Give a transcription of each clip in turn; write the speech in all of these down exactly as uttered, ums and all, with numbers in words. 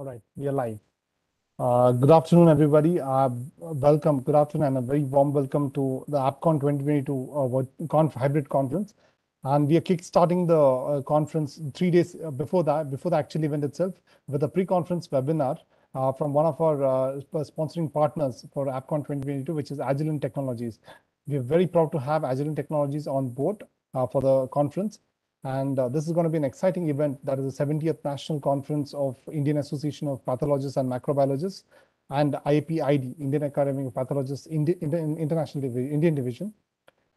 All right, we are live. Uh, good afternoon, everybody. Uh, welcome. Good afternoon, and a very warm welcome to the APCON twenty twenty-two uh, conf hybrid conference. And we are kickstarting the uh, conference three days before that, before the actual event itself, with a pre-conference webinar uh, from one of our uh, sponsoring partners for APCON twenty twenty-two, which is Agilent Technologies. We are very proud to have Agilent Technologies on board uh, for the conference. And uh, this is going to be an exciting event. That is the seventieth National Conference of Indian Association of Pathologists and Microbiologists and I A P I D, Indian Academy of Pathologists Indi Inter International Divi Indian Division.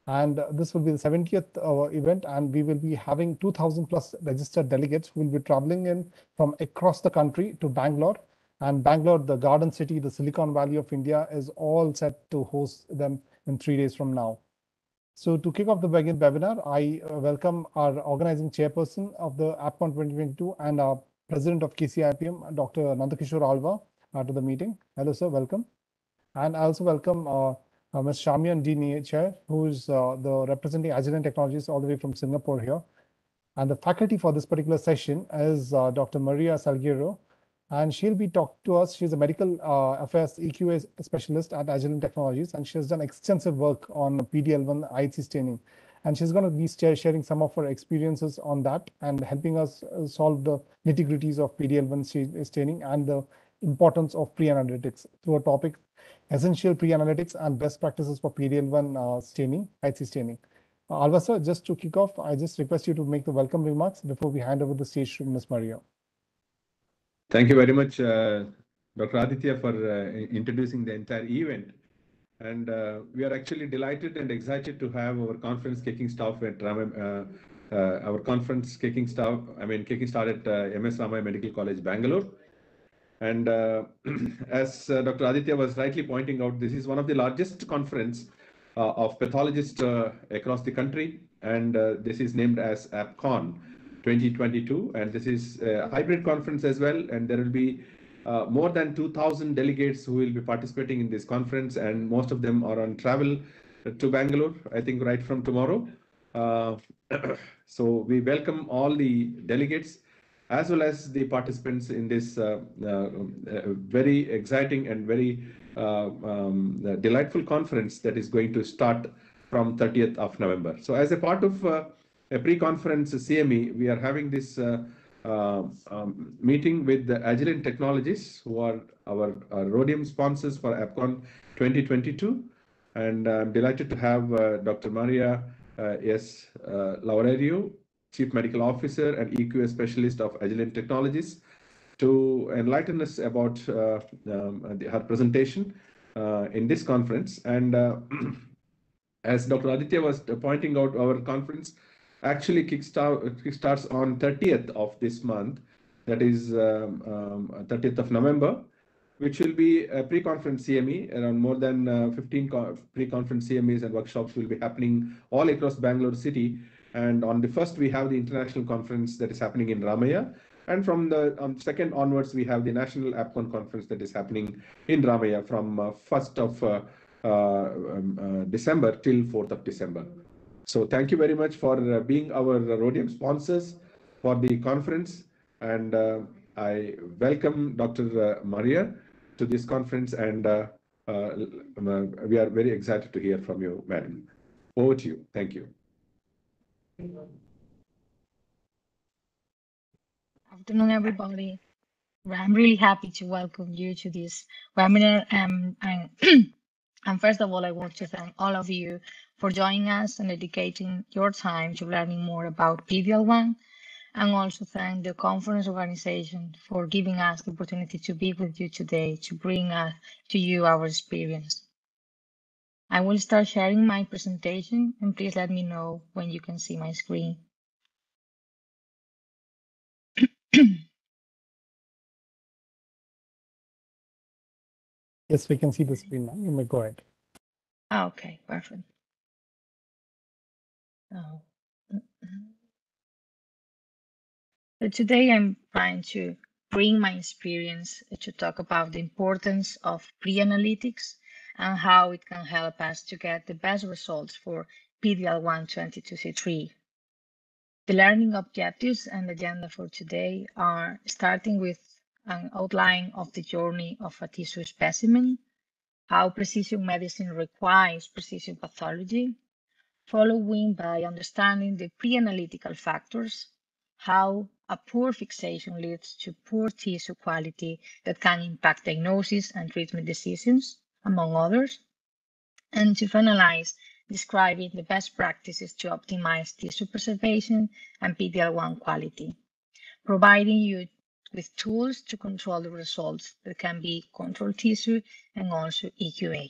And uh, this will be the seventieth uh, event, and we will be having two thousand plus registered delegates who will be traveling in from across the country to Bangalore. And Bangalore, the Garden City, the Silicon Valley of India, is all set to host them in three days from now. So to kick off the webinar, I welcome our organizing chairperson of the APCON twenty twenty-two and our president of K C I P M, Doctor Nandakishore Alva, uh, to the meeting. Hello, sir. Welcome. And I also welcome uh, uh, Miz Sharmaine D. Chair, who is uh, the representing Agilent Technologies all the way from Singapore here. And the faculty for this particular session is uh, Doctor Maria Salgueiro, and she'll be talking to us. She's a medical uh, affairs E Q A specialist at Agilent Technologies, and she has done extensive work on P D L one I H C staining. And she's going to be sharing some of her experiences on that and helping us solve the nitty-gritties of P D L one staining and the importance of pre-analytics through a topic, essential pre-analytics and best practices for P D L one uh, staining, I H C staining. Uh, Alva, sir, just to kick off, I just request you to make the welcome remarks before we hand over the stage to Miz Maria. Thank you very much, uh, Doctor Aditya, for uh, introducing the entire event. And uh, we are actually delighted and excited to have our conference kicking staff at Ramaiah, uh, uh, our conference kicking staff, I mean, kicking start at uh, M S Ramaiah Medical College Bangalore. And uh, as uh, Doctor Aditya was rightly pointing out, this is one of the largest conference uh, of pathologists uh, across the country. And uh, this is named as APCON twenty twenty-two, and this is a hybrid conference as well, and there will be uh, more than two thousand delegates who will be participating in this conference, and most of them are on travel to Bangalore, I think right from tomorrow. Uh, so we welcome all the delegates as well as the participants in this uh, uh, very exciting and very uh, um, delightful conference that is going to start from thirtieth of November. So as a part of uh, a pre-conference C M E, we are having this uh, uh, um, meeting with the Agilent Technologies, who are our, our Rhodium sponsors for APCON twenty twenty-two. And I'm delighted to have uh, Doctor Maria uh, S. Uh, Lourerio, Chief Medical Officer and E Q A Specialist of Agilent Technologies, to enlighten us about uh, um, her presentation uh, in this conference. And uh, as Doctor Aditya was pointing out, our conference actually kickstart, kick starts on thirtieth of this month, that is um, um, thirtieth of November, which will be a pre-conference C M E. Around more than uh, fifteen pre-conference C M Es and workshops will be happening all across Bangalore city. And on the first, we have the international conference that is happening in Ramaiah. And from the um, second onwards, we have the national APCON conference that is happening in Ramaiah from uh, first of December till fourth of December. So thank you very much for uh, being our uh, Rhodium sponsors for the conference. And uh, I welcome Doctor Uh, Maria to this conference. And uh, uh, we are very excited to hear from you, madam. Over to you. Thank you. Afternoon, everybody. I'm really happy to welcome you to this webinar. Um, and, and first of all, I want to thank all of you for joining us and dedicating your time to learning more about P D L one, and also thank the conference organization for giving us the opportunity to be with you today to bring us to you our experience. I will start sharing my presentation, and please let me know when you can see my screen. Yes, we can see the screen now. You may go ahead. Okay, perfect. So today I'm trying to bring my experience to talk about the importance of pre-analytics and how it can help us to get the best results for P D L one twenty-two C three. The learning objectives and agenda for today are starting with an outline of the journey of a tissue specimen, how precision medicine requires precision pathology, following by understanding the pre-analytical factors, how a poor fixation leads to poor tissue quality that can impact diagnosis and treatment decisions, among others, and to finalize, describing the best practices to optimize tissue preservation and P D L one quality, providing you with tools to control the results that can be control tissue and also E Q A.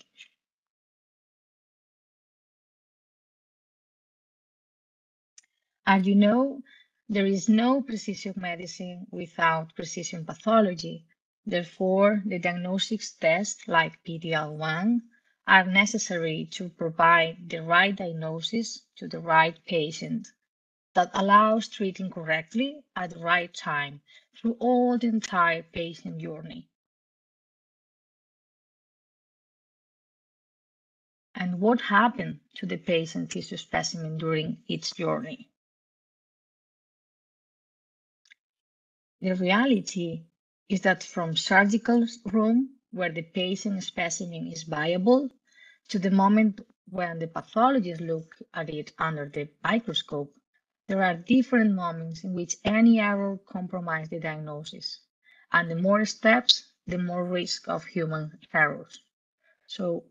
As you know, there is no precision medicine without precision pathology. Therefore, the diagnostics tests like P D L one are necessary to provide the right diagnosis to the right patient that allows treating correctly at the right time through all the entire patient journey. And what happened to the patient tissue specimen during its journey? The reality is that from surgical room where the patient specimen is viable to the moment when the pathologist looks at it under the microscope, there are different moments in which any error compromises the diagnosis. And the more steps, the more risk of human errors. So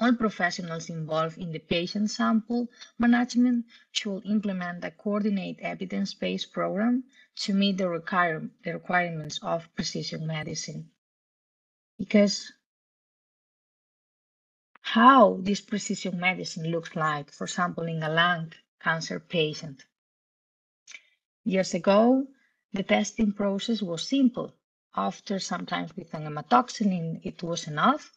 all professionals involved in the patient sample management should implement a coordinated evidence-based program to meet the, require the requirements of precision medicine. Because how this precision medicine looks like, for example, in a lung cancer patient. Years ago, the testing process was simple. After sometimes with an hematoxin, it was enough.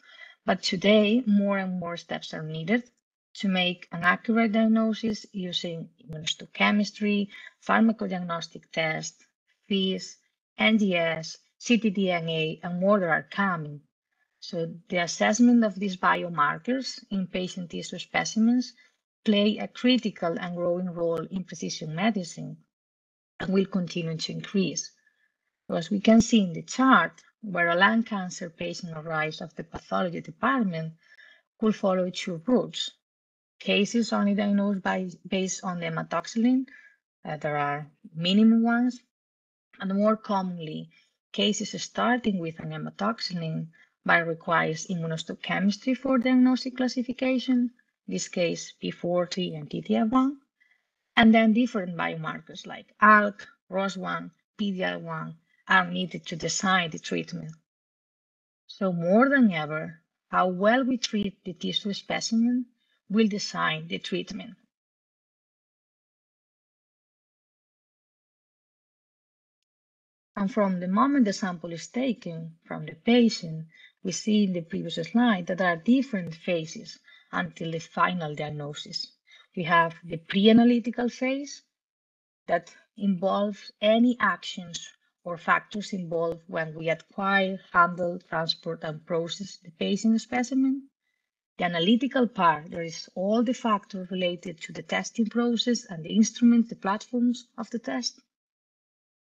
But today, more and more steps are needed to make an accurate diagnosis using immunohistochemistry, pharmacodiagnostic tests, FISH, N G S, c t D N A, and more that are coming. So the assessment of these biomarkers in patient tissue specimens play a critical and growing role in precision medicine and will continue to increase. So as we can see in the chart, where a lung cancer patient arrives at the pathology department could follow two routes. Cases only diagnosed by, based on the hematoxylin, uh, there are minimum ones, and more commonly, cases starting with an hematoxylin but requires immunohistochemistry for diagnostic classification, in this case P forty and T T F one, and then different biomarkers like ALK, R O S one, P D L one are needed to decide the treatment. So more than ever, how well we treat the tissue specimen will decide the treatment. And from the moment the sample is taken from the patient, we see in the previous slide that there are different phases until the final diagnosis. We have the pre-analytical phase that involves any actions or factors involved when we acquire, handle, transport, and process the patient specimen. The analytical part, there is all the factors related to the testing process and the instruments, the platforms of the test.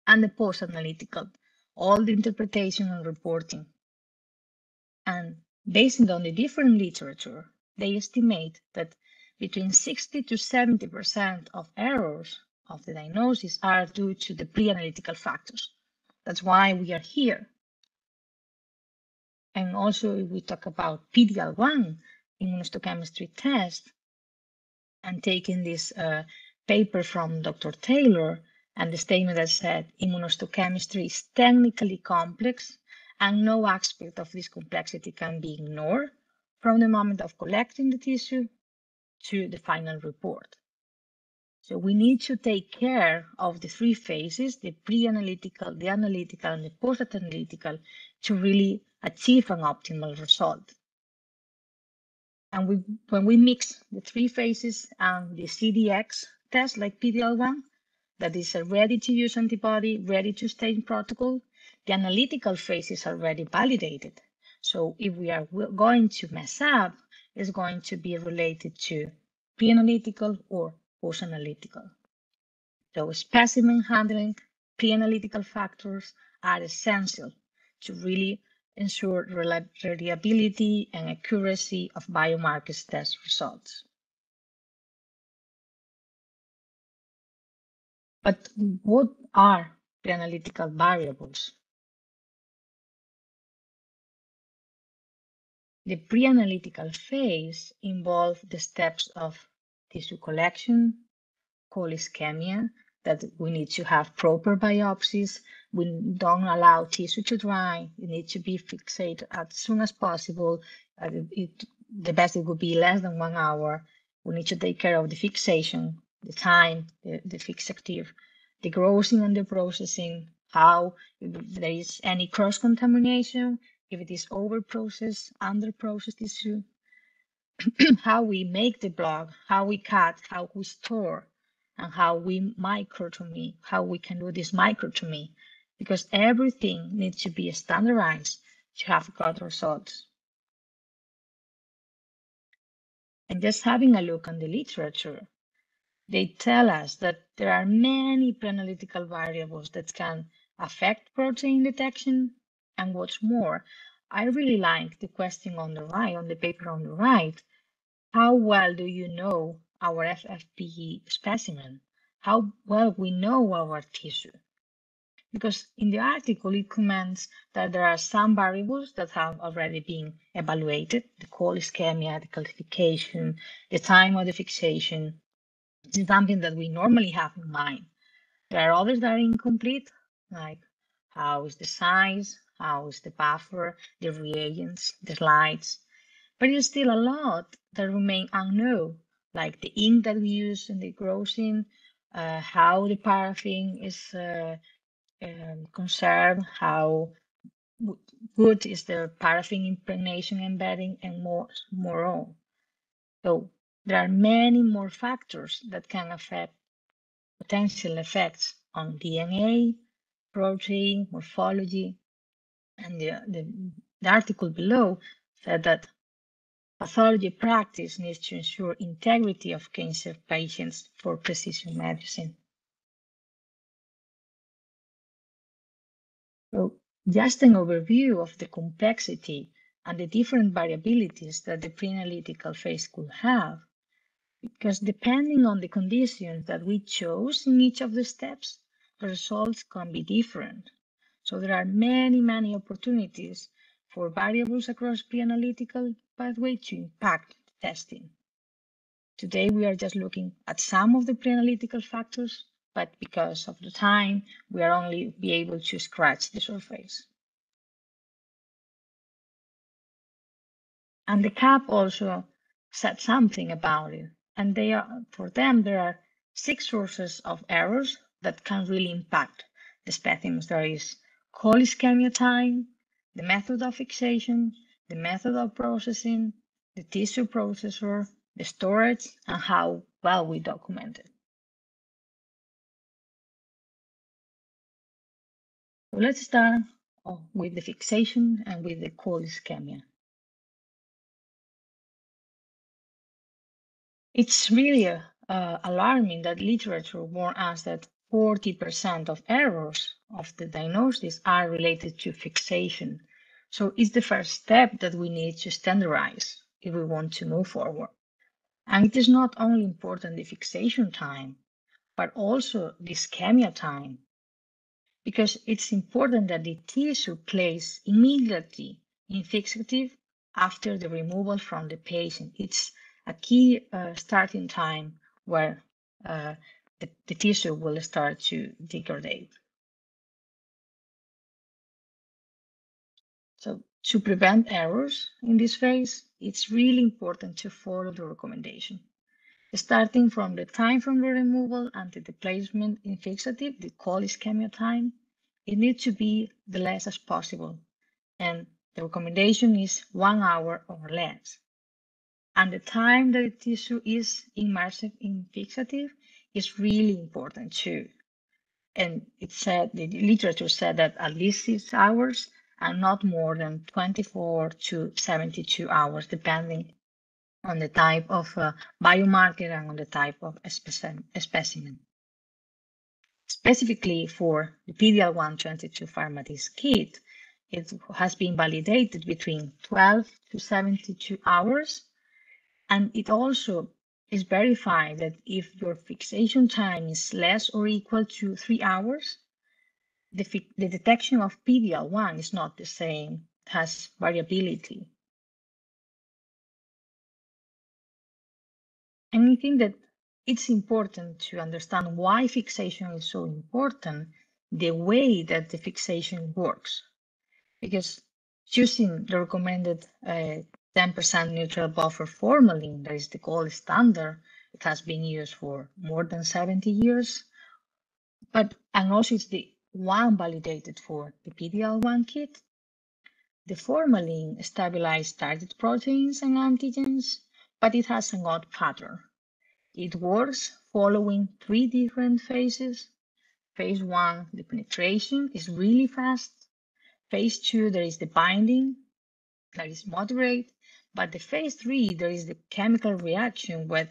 And the post-analytical, all the interpretation and reporting. And based on the different literature, they estimate that between sixty to seventy percent of errors of the diagnosis are due to the pre-analytical factors. That's why we are here. And also, if we talk about P D L one immunohistochemistry test, and taking this uh, paper from Doctor Taylor and the statement that said immunohistochemistry is technically complex and no aspect of this complexity can be ignored from the moment of collecting the tissue to the final report. So we need to take care of the three phases, the pre-analytical, the analytical, and the post-analytical, to really achieve an optimal result. And we, when we mix the three phases and the C D X test like P D L one, that is a ready-to-use antibody, ready-to-stain protocol, the analytical phase is already validated. So if we are going to mess up, it's going to be related to pre-analytical or post-analytical. So specimen handling, pre-analytical factors, are essential to really ensure reliability and accuracy of biomarkers test results. But what are the analytical variables? The pre-analytical phase involves the steps of tissue collection, cold ischemia, that we need to have proper biopsies. We don't allow tissue to dry. It needs to be fixated as soon as possible. Uh, it, the best it would be less than one hour. We need to take care of the fixation, the time, the, the fixative, the grossing and the processing, how, if there is any cross-contamination, if it is over-processed, under-processed tissue, how we make the block, how we cut, how we store, and how we microtomy, how we can do this microtomy, because everything needs to be standardized to have good results. And just having a look on the literature, they tell us that there are many pre-analytical variables that can affect protein detection. And what's more, I really like the question on the right, on the paper on the right, how well do you know our F F P E specimen? How well we know our tissue? Because in the article, it comments that there are some variables that have already been evaluated, the cold ischemia, the calcification, the time of the fixation. It's something that we normally have in mind. There are others that are incomplete, like how is the size, how is the buffer, the reagents, the slides. But there's still a lot that remain unknown, like the ink that we use in the grossing, uh, how the paraffin is uh, um, conserved, how good is the paraffin impregnation embedding, and more, more on. So there are many more factors that can affect potential effects on D N A, protein, morphology. And the, the, the article below said that pathology practice needs to ensure integrity of cancer patients for precision medicine. So just an overview of the complexity and the different variabilities that the pre-analytical phase could have, because depending on the conditions that we chose in each of the steps, the results can be different. So there are many, many opportunities for variables across pre-analytical pathway to impact testing. Today, we are just looking at some of the pre-analytical factors, but because of the time, we are only be able to scratch the surface. And the C A P also said something about it. And they are, for them, there are six sources of errors that can really impact the specimens. There is cold ischemia time, the method of fixation, the method of processing, the tissue processor, the storage, and how well we document it. So let's start with the fixation and with the cold ischemia. It's really uh, alarming that literature warns us that forty percent of errors of the diagnosis are related to fixation. So it's the first step that we need to standardize if we want to move forward. And it is not only important the fixation time, but also the ischemia time, because it's important that the tissue plays immediately in fixative after the removal from the patient. It's a key uh, starting time where uh, the, the tissue will start to degrade. So to prevent errors in this phase, it's really important to follow the recommendation. Starting from the time from the removal until the placement in fixative, the cold ischemia time, it needs to be the less as possible. And the recommendation is one hour or less. And the time that the tissue is immersed in fixative is really important too. And it said, the literature said that at least six hours and not more than twenty-four to seventy-two hours, depending on the type of uh, biomarker and on the type of specimen. specifically for the P D L one twenty-two PharmDx kit, it has been validated between twelve to seventy-two hours, and it also is verified that if your fixation time is less or equal to three hours, the, the detection of P D L one is not the same, it has variability. And I think that it's important to understand why fixation is so important, the way that the fixation works, because choosing the recommended uh, ten percent neutral buffer formalin, that is the gold standard, it has been used for more than seventy years, but and also it's the one validated for the P D L one kit. The formalin stabilized target proteins and antigens, but it has an odd pattern. It works following three different phases. Phase one, the penetration is really fast. Phase two, there is the binding, that is moderate. But the phase three, there is the chemical reaction where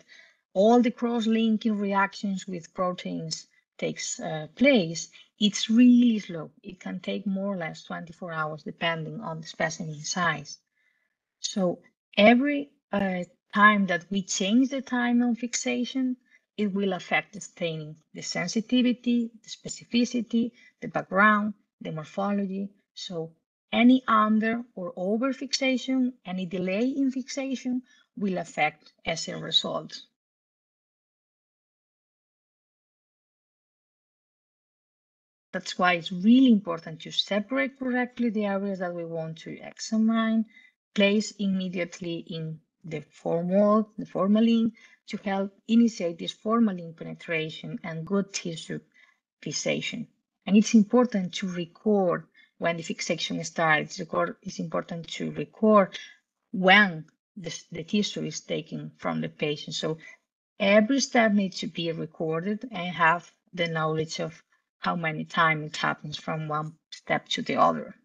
all the cross-linking reactions with proteins takes uh, place. It's really slow. It can take more or less twenty-four hours, depending on the specimen size. So every uh, time that we change the time on fixation, it will affect the staining, the sensitivity, the specificity, the background, the morphology. So any under or over fixation, any delay in fixation will affect assay results. That's why it's really important to separate correctly the areas that we want to examine, place immediately in the formal, the formalin, to help initiate this formalin penetration and good tissue fixation. And it's important to record when the fixation starts. Record, it's important to record when the, the tissue is taken from the patient. So every step needs to be recorded and have the knowledge of how many times it happens from one step to the other.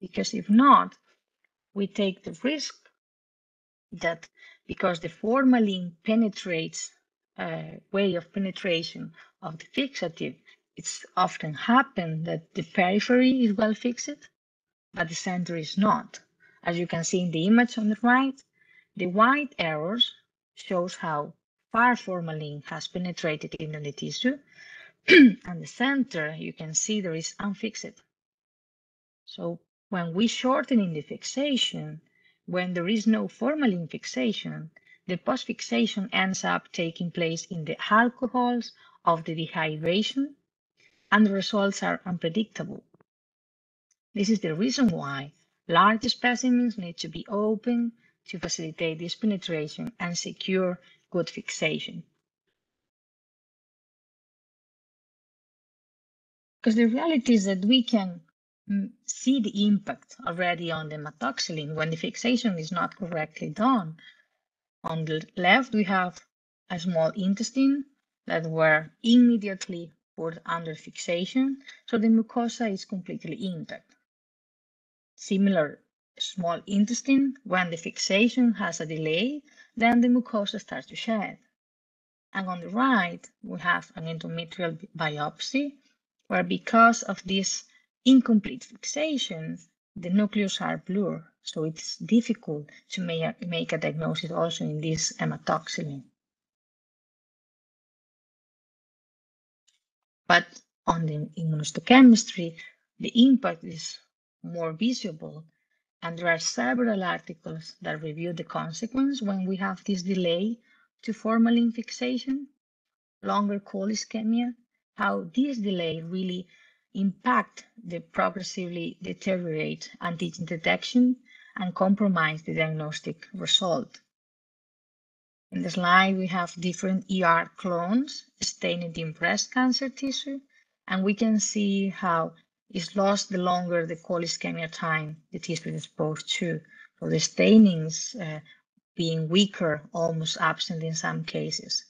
Because if not, we take the risk that because the formalin penetrates, uh, way of penetration of the fixative, it's often happened that the periphery is well fixed, but the center is not. As you can see in the image on the right, the white arrows shows how far formalin has penetrated into the tissue, and the center, you can see there is unfixed. So when we shorten in the fixation, when there is no formalin fixation, the post-fixation ends up taking place in the alcohols of the dehydration, and the results are unpredictable. This is the reason why large specimens need to be open to facilitate this penetration and secure good fixation. Because the reality is that we can see the impact already on the methoxylin when the fixation is not correctly done. On the left, we have a small intestine that were immediately put under fixation, so the mucosa is completely intact. Similar small intestine, when the fixation has a delay, then the mucosa starts to shed. And on the right, we have an endometrial biopsy, where because of this incomplete fixation, the nucleus are blurred, so it's difficult to make a diagnosis also in this hematoxylin. But on the immunohistochemistry, the impact is more visible, and there are several articles that review the consequence when we have this delay to formalin fixation, longer colischemia, how this delay really impact the progressively deteriorate antigen detection and compromise the diagnostic result. In the slide, we have different E R clones stained in breast cancer tissue, and we can see how is lost the longer the colischemia time the tissue is exposed to. So the stainings uh, being weaker, almost absent in some cases.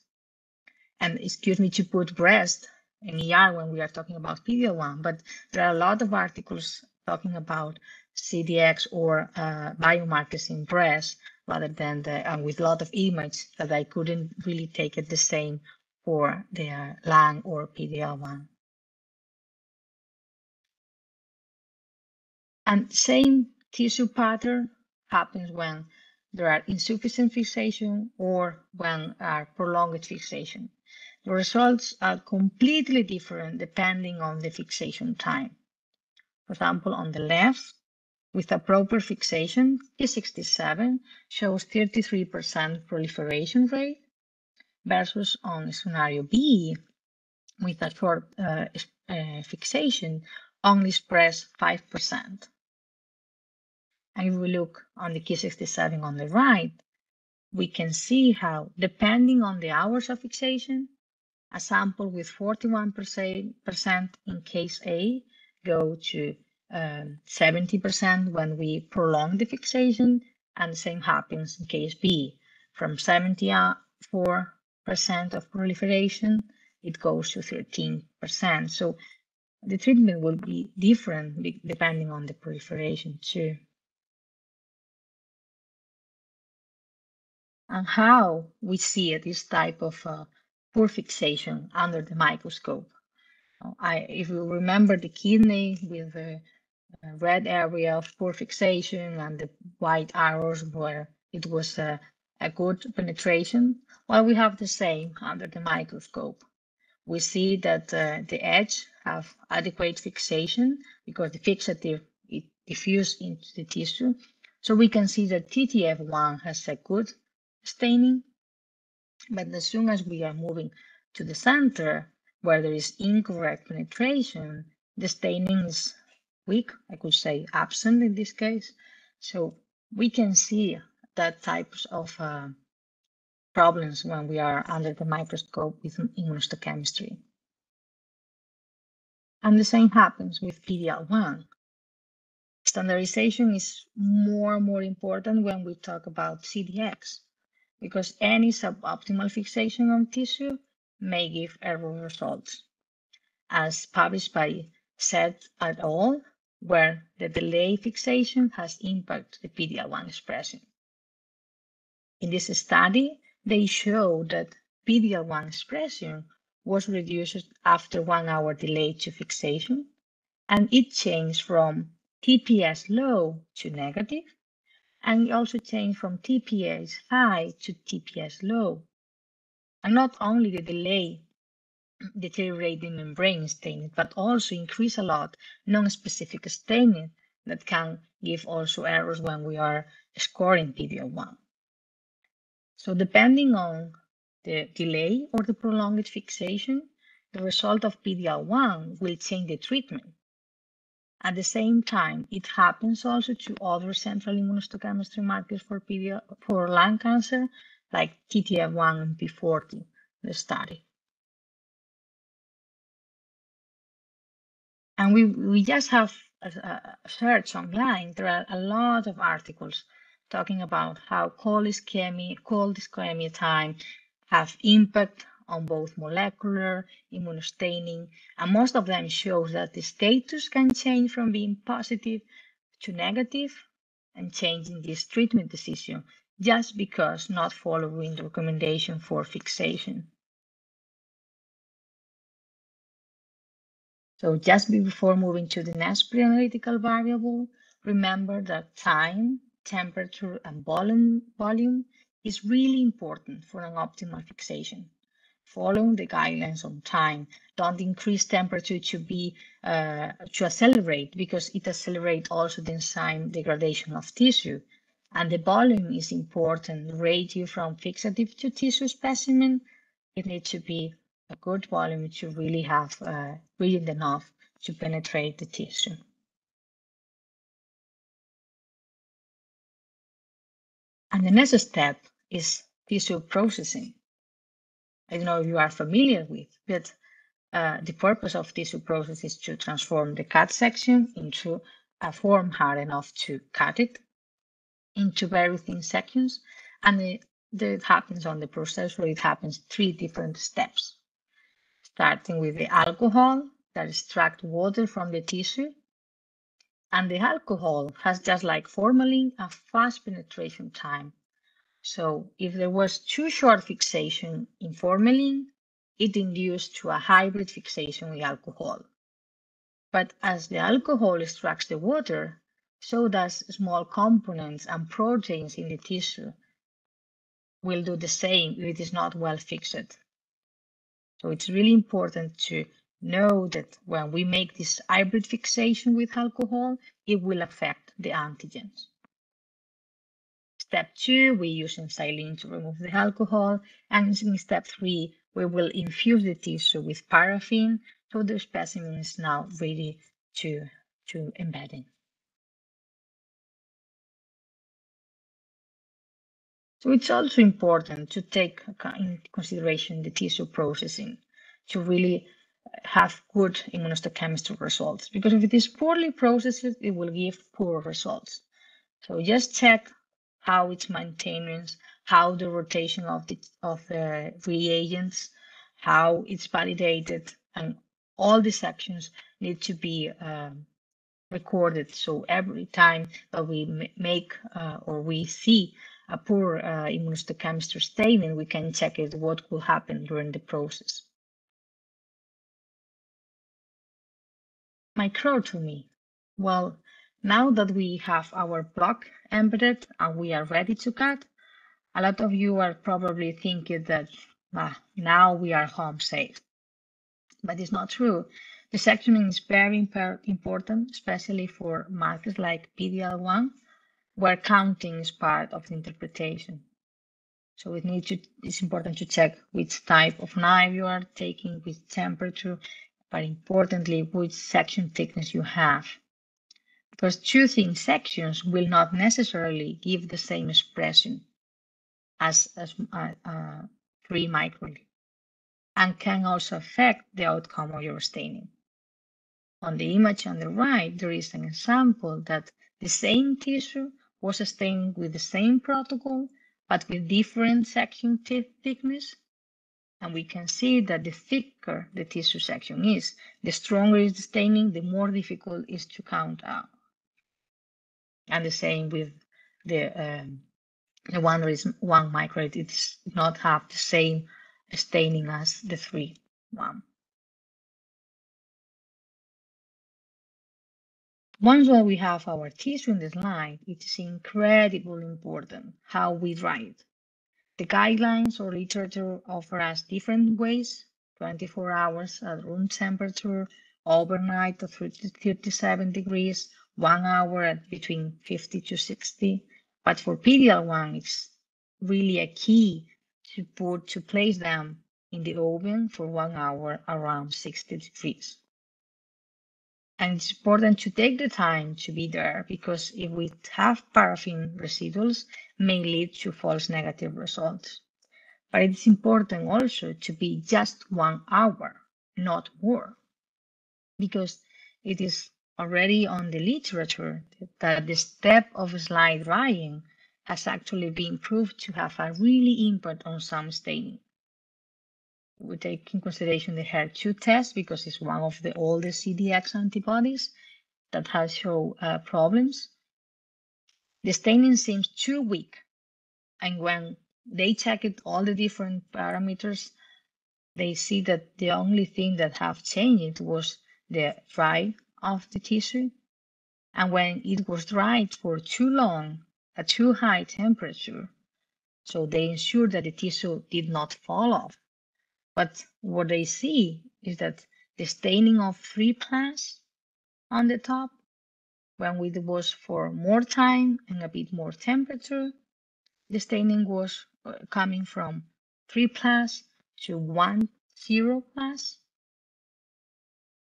And excuse me to put breast in E R when we are talking about P D L one, but there are a lot of articles talking about C D X or uh, biomarkers in breast rather than the, and with a lot of images that I couldn't really take it the same for their lung or P D L one. And same tissue pattern happens when there are insufficient fixation or when are prolonged fixation. The results are completely different depending on the fixation time. For example, on the left, with a proper fixation, Ki sixty-seven shows thirty-three percent proliferation rate, versus on scenario B, with a short uh, uh, fixation, only expressed five percent. And if we look on the Ki sixty-seven on the right, we can see how, depending on the hours of fixation, a sample with forty-one percent in case A go to um, seventy percent when we prolong the fixation, and the same happens in case B. From seventy-four percent of proliferation, it goes to thirteen percent. So the treatment will be different depending on the proliferation too. And how we see this type of uh, poor fixation under the microscope. I, if you remember the kidney with the red area of poor fixation and the white arrows where it was a, a good penetration, well, we have the same under the microscope. We see that uh, the edge have adequate fixation because the fixative it diffused into the tissue. So we can see that T T F one has a good staining, but as soon as we are moving to the center where there is incorrect penetration, the staining is weak, I could say absent in this case. So we can see that types of uh, problems when we are under the microscope with immunohistochemistry. And the same happens with P D L one. Standardization is more and more important when we talk about C D X, because any suboptimal fixation on tissue may give error results, as published by Seth et al., where the delay fixation has impacted the P D L one expression. In this study, they show that P D L one expression was reduced after one hour delay to fixation, and it changed from T P S low to negative, and it also changed from T P S high to T P S low. And not only the delay deteriorate the membrane staining, but also increase a lot non-specific staining that can give also errors when we are scoring P D L one. So depending on the delay or the prolonged fixation, the result of P D L one will change the treatment. At the same time, it happens also to other central immunohistochemistry markers for P D L, for lung cancer, like T T F one and P forty, the study. And we, we just have a, a search online. There are a lot of articles talking about how cold ischemia, cold ischemia time have impact on both molecular, immunostaining, and most of them shows that the status can change from being positive to negative and changing this treatment decision just because not following the recommendation for fixation. So just before moving to the next pre-analytical variable, remember that time, temperature, and volume, volume is really important for an optimal fixation. Following the guidelines on time. Don't increase temperature to be uh, to accelerate, because it accelerates also the enzyme degradation of tissue. And the volume is important. Radio from fixative to tissue specimen, it needs to be a good volume to really have uh, reading enough to penetrate the tissue. And the next step is tissue processing. I don't know if you are familiar with, but uh, the purpose of tissue process is to transform the cut section into a form hard enough to cut it into very thin sections. And it, it happens on the process where it happens three different steps, starting with the alcohol that extracts water from the tissue. And the alcohol has, just like formalin, a fast penetration time. So if there was too short fixation in formalin, it induced to a hybrid fixation with alcohol. But as the alcohol extracts the water, so does small components and proteins in the tissue will do the same if it is not well fixed. So it's really important to know that when we make this hybrid fixation with alcohol, it will affect the antigens. Step two, we use saline to remove the alcohol. And in step three, we will infuse the tissue with paraffin, so the specimen is now ready to, to embed in. So it's also important to take into consideration the tissue processing to really have good immunohistochemistry results, because if it is poorly processed, it will give poor results. So just check how its maintenance, how the rotation of the, of the reagents, how it's validated, and all these actions need to be um, recorded. So every time that we make uh, or we see a poor uh, immunohistochemistry statement, we can check it, what will happen during the process. Microtomy. Well, now that we have our block embedded and we are ready to cut, a lot of you are probably thinking that ah, now we are home safe. But it's not true. The sectioning is very important, especially for markers like P D L one, where counting is part of the interpretation. So it needs to, it's important to check which type of knife you are taking, which temperature, but importantly, which section thickness you have. Because two thin sections will not necessarily give the same expression as, as uh, uh, three micron, and can also affect the outcome of your staining. On the image on the right, there is an example that the same tissue was stained with the same protocol, but with different section thickness. And we can see that the thicker the tissue section is, the stronger is the staining, the more difficult it is to count out. And the same with the, um, the one that is one micron, it does not have the same staining as the three one. Once we have our tissue in the slide, it is incredibly important how we write. The guidelines or literature offer us different ways, twenty-four hours at room temperature, overnight at thirty-seven degrees, one hour at between fifty to sixty. But for P D L one, it's really a key to put to place them in the oven for one hour around sixty degrees. And it's important to take the time to be there, because if we have paraffin residuals, may lead to false negative results. But it's important also to be just one hour, not more, because it is already on the literature that the step of slide drying has actually been proved to have a really impact on some staining. We take in consideration the H E R two test, because it's one of the oldest C D X antibodies that has shown uh, problems. The staining seems too weak, and when they checked all the different parameters, they see that the only thing that have changed was the dry of the tissue. And when it was dried for too long, at too high temperature, so they ensured that the tissue did not fall off. But what they see is that the staining of three plants on the top, when it was for more time and a bit more temperature, the staining was coming from three plus to one zero plus,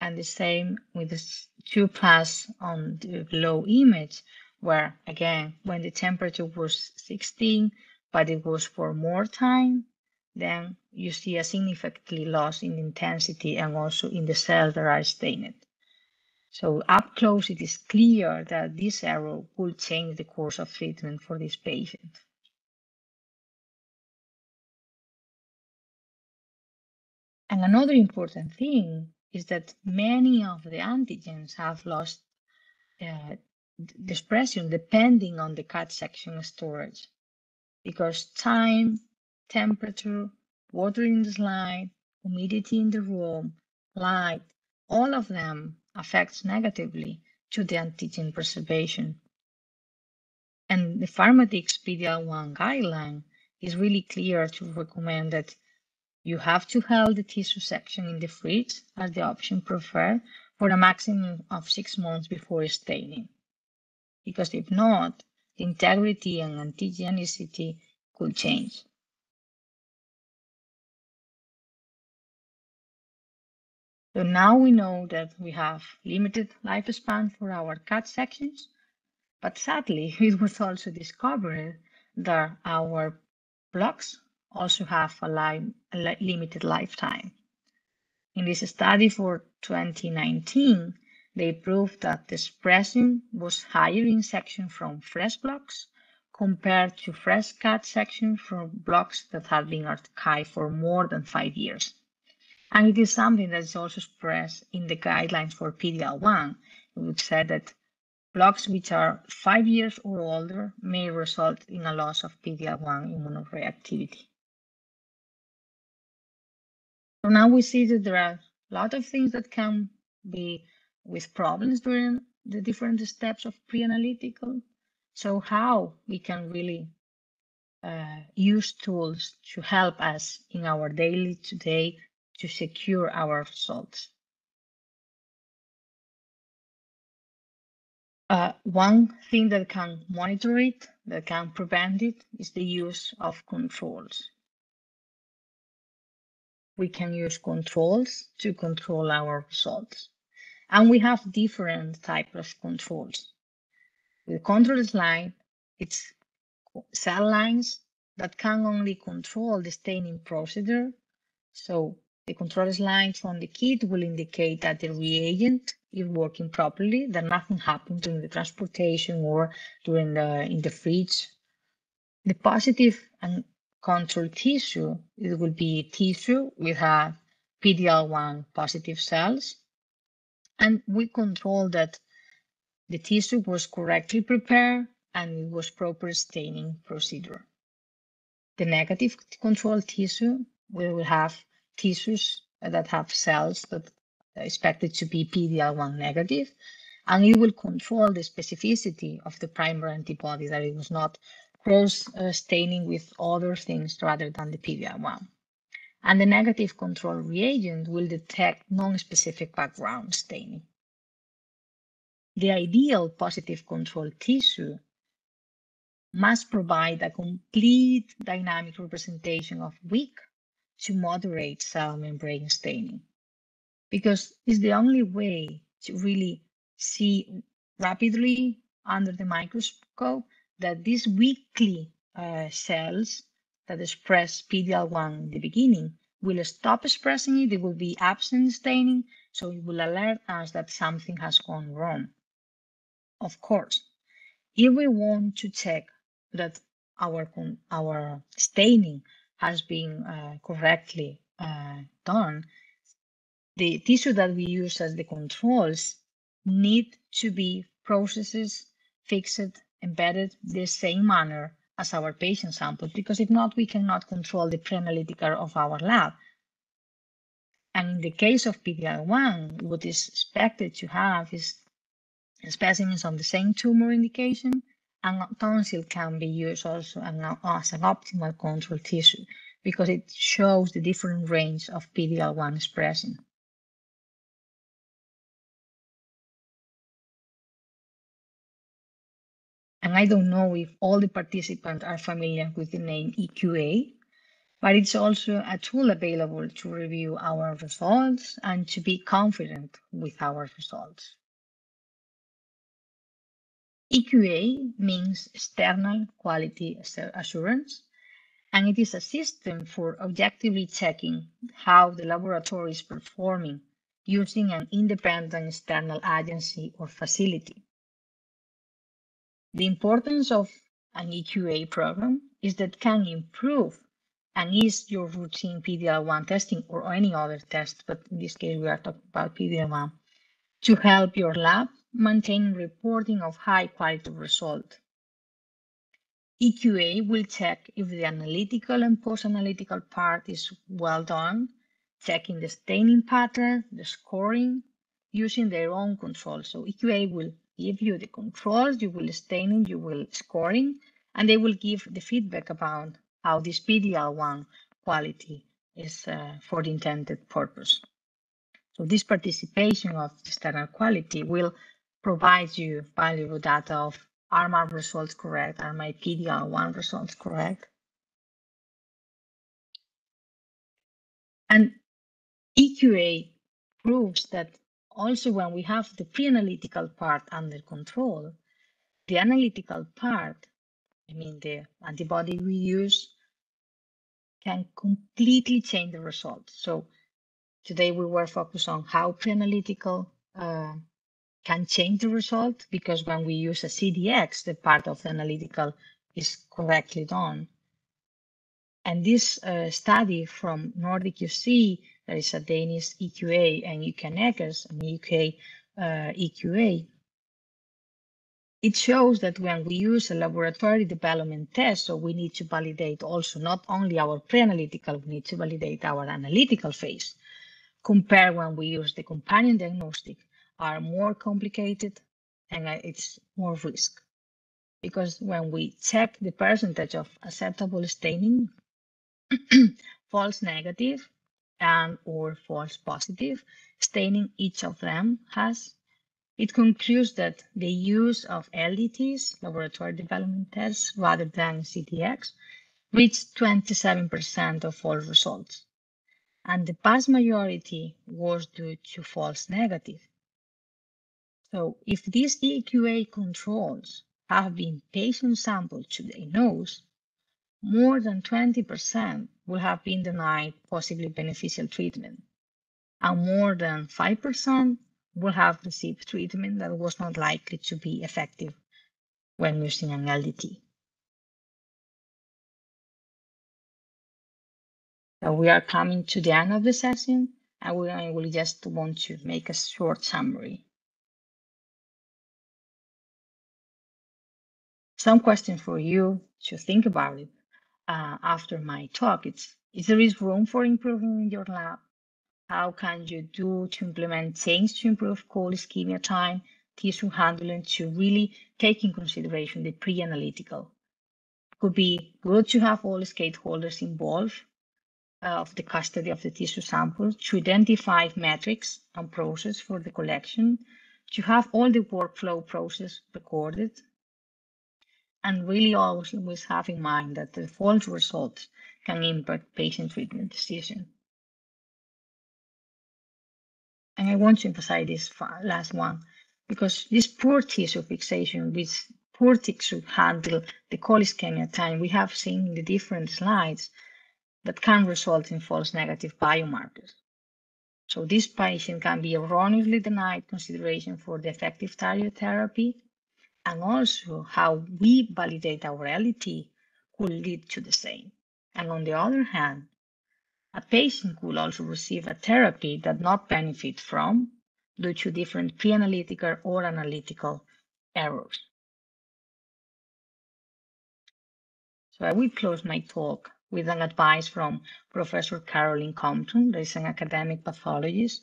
and the same with the two plus on the below image, where again when the temperature was sixteen, but it was for more time, then you see a significantly loss in intensity and also in the cells that are stained. So up close, it is clear that this error will change the course of treatment for this patient. And another important thing is that many of the antigens have lost uh, the expression depending on the cut section storage, because time, temperature, water in the slide, humidity in the room, light, all of them affects negatively to the antigen preservation. And the PharmDx P D L one guideline is really clear to recommend that you have to hold the tissue section in the fridge as the option preferred for a maximum of six months before staining. Because if not, the integrity and antigenicity could change. So now we know that we have limited lifespan for our cut sections, but sadly, it was also discovered that our blocks also have a, li a li limited lifetime. In this study for twenty nineteen, they proved that the expression was higher in section from fresh blocks compared to fresh cut section from blocks that had been archived for more than five years. And it is something that is also expressed in the guidelines for P D L one, which said that blocks which are five years or older may result in a loss of P D L one immunoreactivity. So now we see that there are a lot of things that can be with problems during the different steps of pre-analytical. So how we can really uh, use tools to help us in our daily today to secure our results. Uh, one thing that can monitor it, that can prevent it, is the use of controls. We can use controls to control our results. And we have different types of controls. The control line, it's cell lines that can only control the staining procedure. So the control line from the kit will indicate that the reagent is working properly, that nothing happened during the transportation or during the in the fridge. The positive and control tissue, it will be tissue with a P D L one positive cells. And we control that the tissue was correctly prepared and it was proper staining procedure. The negative control tissue, we will have tissues that have cells that are expected to be P D L one negative, and it will control the specificity of the primary antibody, that it was not cross uh, staining with other things rather than the P D L one. And the negative control reagent will detect non-specific background staining. The ideal positive control tissue must provide a complete dynamic representation of weak to moderate cell membrane staining, because it's the only way to really see rapidly under the microscope that these weakly uh, cells that express P D L one in the beginning will stop expressing it, it will be absent staining, so it will alert us that something has gone wrong. Of course, if we want to check that our, our staining has been uh, correctly uh, done, the tissue that we use as the controls need to be processed, fixed, embedded the same manner as our patient samples, because if not, we cannot control the pre-analytical of our lab. And in the case of P D L one, what is expected to have is specimens of the same tumor indication, and tonsil can be used also as an optimal control tissue, because it shows the different range of P D L one expression. And I don't know if all the participants are familiar with the name E Q A, but it's also a tool available to review our results and to be confident with our results. E Q A means external quality assurance, and it is a system for objectively checking how the laboratory is performing using an independent external agency or facility. The importance of an E Q A program is that it can improve and ease your routine P D L one testing or any other test, but in this case we are talking about P D L one, to help your lab maintain reporting of high quality result. E Q A will check if the analytical and post-analytical part is well done checking the staining pattern, the scoring, using their own controls. So E Q A will give you the controls, you will staining, you will scoring, and they will give the feedback about how this P D L one quality is uh, for the intended purpose. So this participation of the standard quality will provide you valuable data of are my results correct, are my P D L one results correct. And E Q A proves that also when we have the pre-analytical part under control, the analytical part, I mean the antibody we use, can completely change the results. So today we were focused on how pre-analytical uh, can change the result, because when we use a C D X, the part of the analytical is correctly done. And this uh, study from Nordic U C, there is a Danish E Q A and U K Neckers and U K uh, E Q A. It shows that when we use a laboratory development test, so we need to validate also not only our pre-analytical, we need to validate our analytical phase. Compare when we use the companion diagnostic, are more complicated and it's more risk. Because when we check the percentage of acceptable staining, false negative and or false positive, staining each of them has, it concludes that the use of L D Ts, laboratory development tests, rather than C D X, reached twenty-seven percent of all results. And the vast majority was due to false negative. So if these E Q A controls have been patient sampled to their nose, more than twenty percent will have been denied possibly beneficial treatment, and more than five percent will have received treatment that was not likely to be effective when using an L D T. So we are coming to the end of the session, and we, I will just want to make a short summary. Some questions for you to think about it uh, after my talk. It's, is there is room for improvement in your lab? How can you do to implement things to improve cold ischemia time, tissue handling, to really take in consideration the pre-analytical? Could be good to have all stakeholders involved uh, of the custody of the tissue sample, to identify metrics and process for the collection, to have all the workflow process recorded, and really always have in mind that the false results can impact patient treatment decision. And I want to emphasize this last one, because this poor tissue fixation with poor tissue handle, the cold ischemia time, we have seen in the different slides, that can result in false negative biomarkers. So this patient can be erroneously denied consideration for the effective target therapy, and also how we validate our L D T could lead to the same. And on the other hand, a patient could also receive a therapy that not benefit from due to different pre-analytical or analytical errors. So I will close my talk with an advice from Professor Caroline Compton, that is an academic pathologist,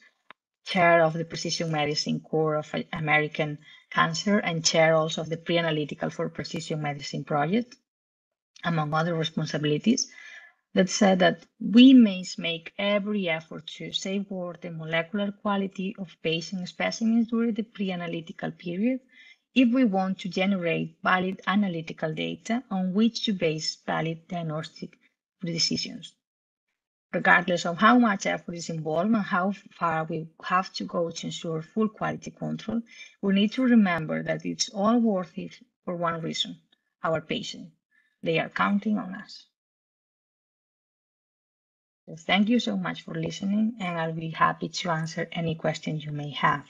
chair of the Precision Medicine Core of American Cancer and chair also of the Pre-Analytical for Precision Medicine Project, among other responsibilities, that said that we must make every effort to safeguard the molecular quality of patient specimens during the pre-analytical period if we want to generate valid analytical data on which to base valid diagnostic decisions. Regardless of how much effort is involved and how far we have to go to ensure full quality control, we need to remember that it's all worth it for one reason, our patients. They are counting on us. So thank you so much for listening, and I'll be happy to answer any questions you may have.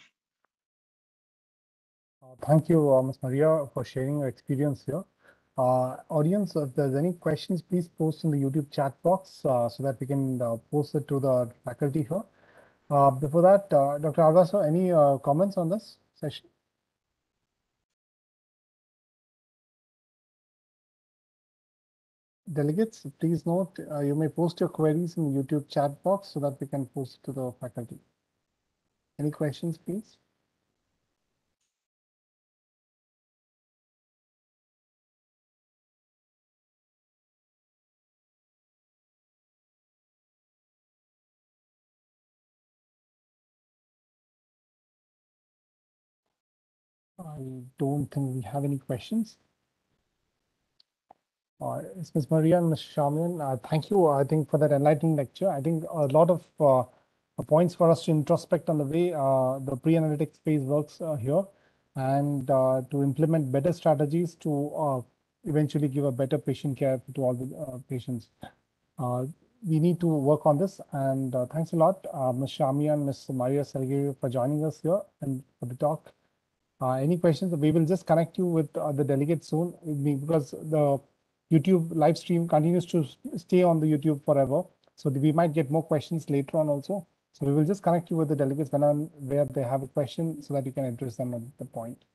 Uh, thank you, uh, Miz Maria, for sharing your experience here. Uh, audience, if there's any questions, please post in the YouTube chat box uh, so that we can uh, post it to the faculty here. Uh, before that, uh, Doctor Alva, so any uh, comments on this session? Delegates, please note, uh, you may post your queries in the YouTube chat box so that we can post it to the faculty. Any questions, please? I don't think we have any questions. Uh, it's Miz Maria and Miz Sharmaine, uh, thank you, uh, I think, for that enlightening lecture. I think a lot of uh, points for us to introspect on the way uh, the pre-analytics phase works uh, here, and uh, to implement better strategies to uh, eventually give a better patient care to all the uh, patients. Uh, we need to work on this, and uh, thanks a lot, uh, Miz Sharmaine and Miz Maria Salgueiro, for joining us here and for the talk. Uh, any questions? We will just connect you with uh, the delegate soon, because the YouTube live stream continues to stay on the YouTube forever. So we might get more questions later on also. So we will just connect you with the delegates when and where they have a question so that you can address them at the point.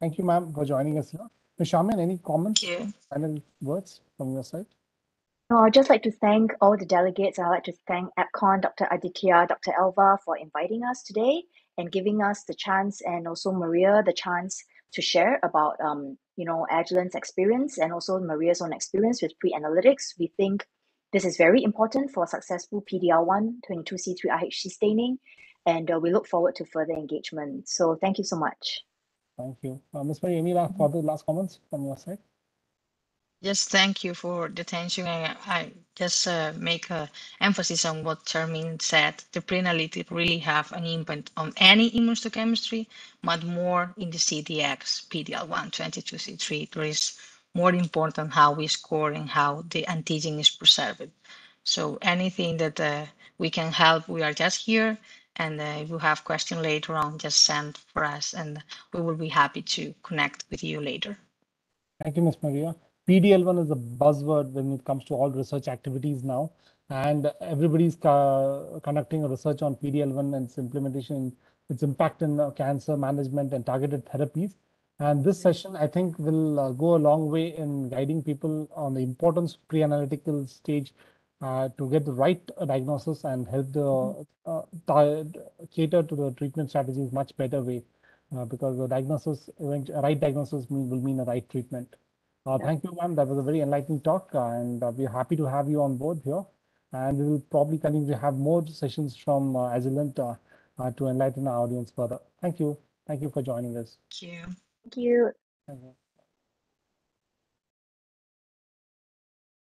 Thank you, ma'am, for joining us here. Miz Sharmaine, any comments, yeah. final words from your side? No, I'd just like to thank all the delegates. I'd like to thank APCON, Doctor Aditya, Doctor Alva for inviting us today and giving us the chance, and also Maria the chance to share about um, you know, Agilent's experience and also Maria's own experience with pre-analytics. We think this is very important for successful P D L one, twenty-two C three I H C staining, and uh, we look forward to further engagement. So thank you so much. Thank you. Uh, Miz Maria, any last, further last comments from your side? Yes, thank you for the attention. I, I just uh, make an emphasis on what Sharmaine said. The pre-analytics really have an impact on any immunohistochemistry, but more in the C D X, P D L one, twenty-two C three. There is more important how we score and how the antigen is preserved. So anything that uh, we can help, we are just here. And uh, if you have questions later on, just send for us, and we will be happy to connect with you later. Thank you, Miz Maria. P D L one is a buzzword when it comes to all research activities now, and everybody's uh, conducting a research on P D L one and its implementation, its impact in uh, cancer management and targeted therapies. And this session, I think, will uh, go a long way in guiding people on the importance of pre-analytical stage uh, to get the right uh, diagnosis and help the uh, cater to the treatment strategies much better way, uh, because the diagnosis, right diagnosis mean, will mean a right treatment. Uh, yeah. Thank you, ma'am. That was a very enlightening talk, uh, and uh, we're happy to have you on board here. And we will probably continue to have more sessions from uh, Agilent uh, uh, to enlighten our audience further. Thank you. Thank you for joining us. Thank you. Thank you.